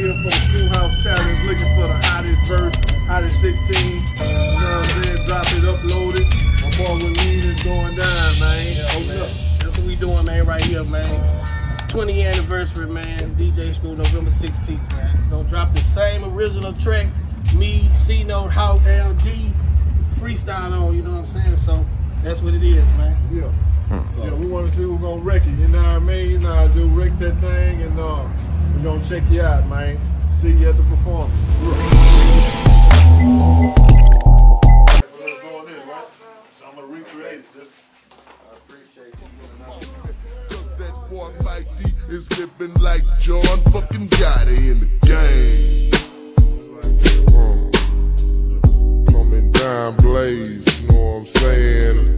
here for the Screwhouse Challenge, looking for the hottest verse, hottest 16. You know what I'm saying? Drop it, upload it. My boy Levine is going down, man. Yeah, open up. That's what we doing, man, right here, man. 20th anniversary, man. DJ Screw, November 16th, man. Gonna drop the same original track, me, C-Note, Hawk, LG, freestyle on, you know what I'm saying? So that's what it is, man. Yeah. So. Yeah, we want to see who's gonna wreck it, you know what I mean? You know, I do wreck that thing, and we're gonna check you out, man. See you at the performance. So I'm gonna recreate this. I appreciate you. Cause that boy Mikey is living like John fucking Gotti in the game. Coming down blaze, you know what I'm saying?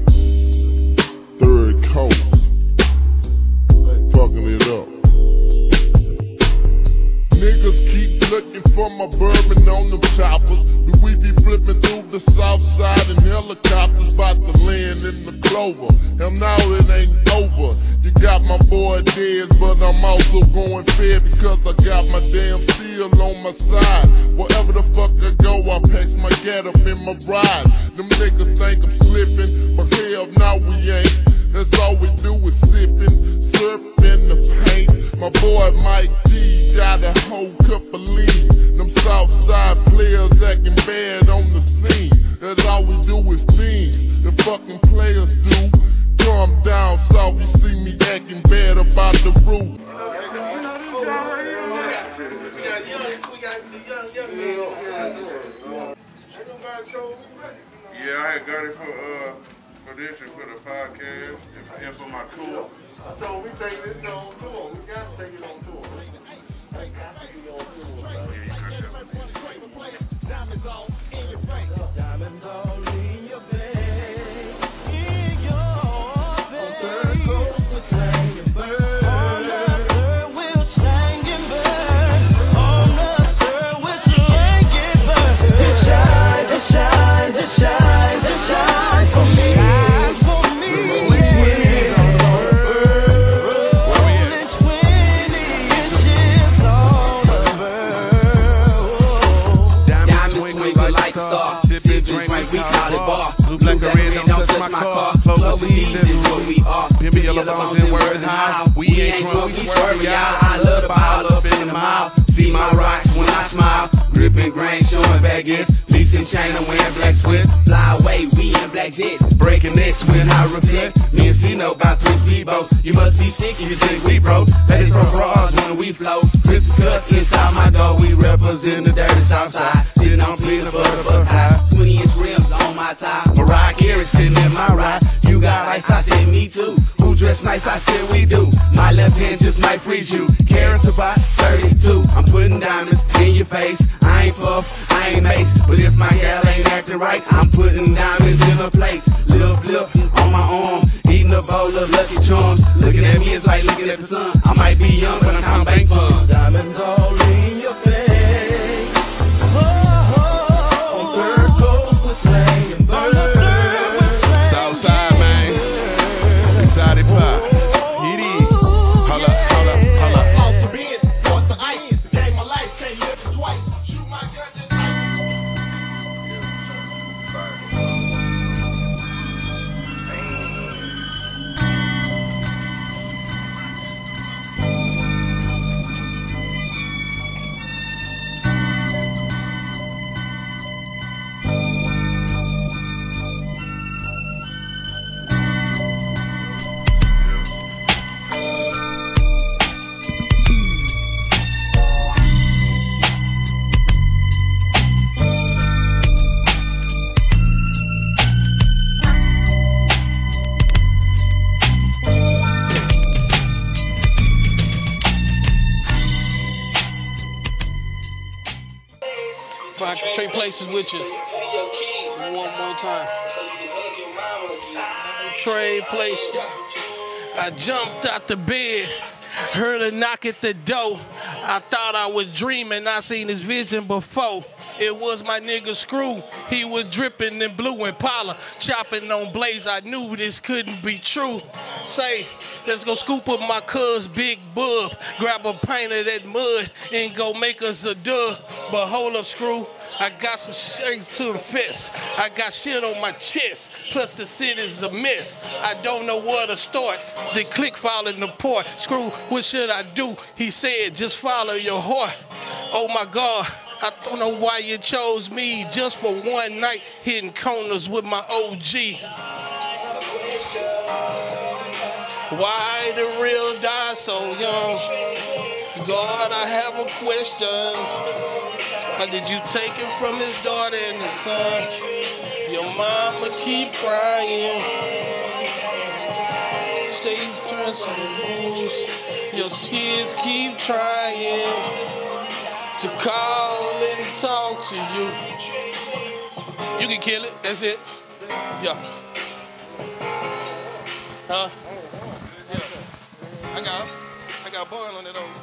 My bourbon on them choppers. Do we be flipping through the south side in helicopters, about to land in the clover? Hell now it ain't over. You got my boy Dez, but I'm also going fair because I got my damn steel on my side. Wherever the fuck I go, I pack my get up in my ride. Them niggas think I'm slipping, but hell now we ain't. That's all we do is sipping, surfing the paint. My boy Mike D got a whole cup of lead. Them Southside players acting bad on the scene. That's all we do is things the fucking players do. Come down south, you see me acting bad about the roof. Yeah, I had got it for this and for the podcast and for my tour. I told we take this on tour. We got to take it on tour. They got to be on tour. Diamonds all in your face. Diamonds all in your face. In your face. On third coast, we slang and burn. On the third, we'll slang and burn. On the third, we'll slang and burn. To shine, to shine, to shine, to shine for me. Shine for me. Pimp yellow bones and word and how. We ain't drunk, we swerving, y'all. I love to pile up in the mouth. See my rocks when I smile. Gripping grain, showing baguettes. Leaps and chain, I'm wearing black sweats. Fly away, we in black jets. Breaking necks when I reflect. Me and C-Note about 3 speedboats. You must be sick if you think we broke. Ladies from bras when we flow. Princess cups inside my door. We represent the dirty south side. Sitting on pleasing for the buck high. 20-inch rims on my tie. Mariah Carey sitting in my ride. You got ice, I said me too. Who dress nice, I said we do. My left hand just might freeze you. Carrots about 32. I'm putting diamonds in your face. I ain't puff, I ain't mace. But if my gal ain't acting right, I'm putting diamonds in her place. Little flip on my arm. Eating a bowl of Lucky Charms. Looking at me, it's like looking at the sun. I might be young, but I'm counting bank funds. Diamonds all in your face. I can take places with you one more time. Trade places. I jumped out the bed. Heard a knock at the door. I thought I was dreaming. I seen this vision before. It was my nigga Screw. He was dripping in blue Impala, chopping on blaze. I knew this couldn't be true. Say, let's go scoop up my cuz Big Bubb, grab a pint of that mud, and go make us a dub. But hold up, Screw. I got some shakes to the fist. I got shit on my chest. Plus the city's a mess. I don't know where to start. The click falling apart. Screw, what should I do? He said, just follow your heart. Oh my God. I don't know why you chose me just for one night, hitting corners with my OG. Why the real die so young? God, I have a question. How did you take it from his daughter and his son? Your mama keep crying. Stays transfers. Your kids keep trying to call and talk to you. You can kill it, that's it. Yeah. Huh? I got a bun on it though.